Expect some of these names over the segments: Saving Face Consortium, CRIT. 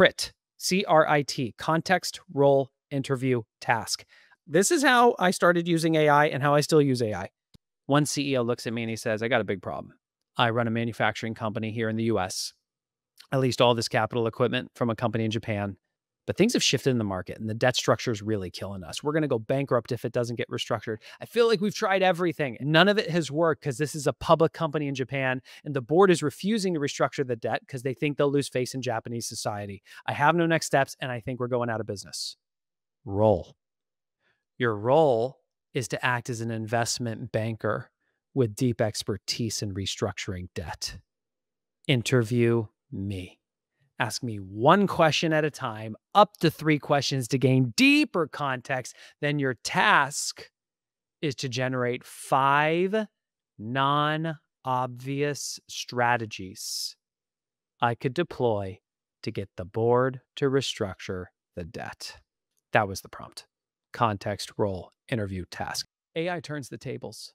CRIT, C-R-I-T, Context, Role, Interview, Task. This is how I started using AI and how I still use AI. One CEO looks at me and he says, I got a big problem. I run a manufacturing company here in the US. I leased all this capital equipment from a company in Japan, but things have shifted in the market and the debt structure is really killing us. We're going to go bankrupt if it doesn't get restructured. I feel like we've tried everything. None of it has worked because this is a public company in Japan and the board is refusing to restructure the debt because they think they'll lose face in Japanese society. I have no next steps and I think we're going out of business. Role. Your role is to act as an investment banker with deep expertise in restructuring debt. Interview me. Ask me one question at a time, up to 3 questions to gain deeper context. Then your task is to generate 5 non-obvious strategies I could deploy to get the board to restructure the debt. That was the prompt. Context, role, interview, task. AI turns the tables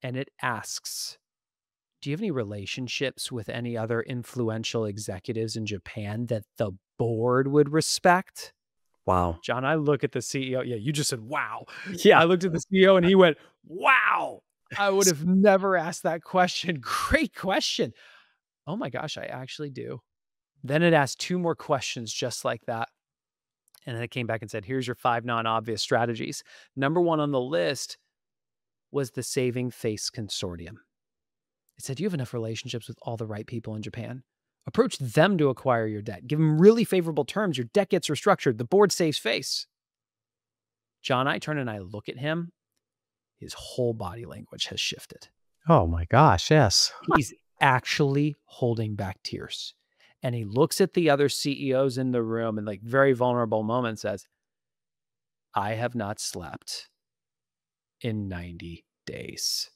and it asks, do you have any relationships with any other influential executives in Japan that the board would respect? Wow. John, I look at the CEO. Yeah, you just said, wow. Yeah. I looked at the CEO and he went, wow. I would have never asked that question. Great question. Oh my gosh, I actually do. Then it asked 2 more questions just like that. And then it came back and said, here's your 5 non-obvious strategies. Number 1 on the list was the Saving Face Consortium. It said, you have enough relationships with all the right people in Japan. Approach them to acquire your debt. Give them really favorable terms. Your debt gets restructured. The board saves face. John, I turn and I look at him. His whole body language has shifted. Oh my gosh, yes. He's actually holding back tears. And he looks at the other CEOs in the room and like very vulnerable moment says, I have not slept in 90 days.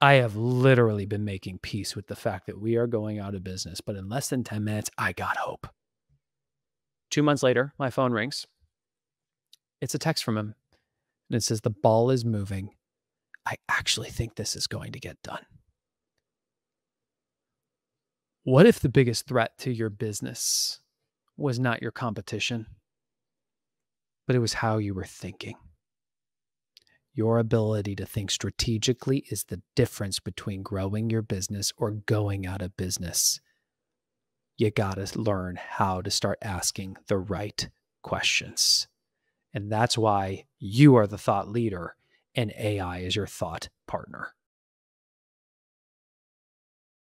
I have literally been making peace with the fact that we are going out of business, but in less than 10 minutes, I got hope. 2 months later, my phone rings. It's a text from him and it says, the ball is moving. I actually think this is going to get done. What if the biggest threat to your business was not your competition, but it was how you were thinking? Your ability to think strategically is the difference between growing your business or going out of business. You gotta learn how to start asking the right questions. And that's why you are the thought leader and AI is your thought partner.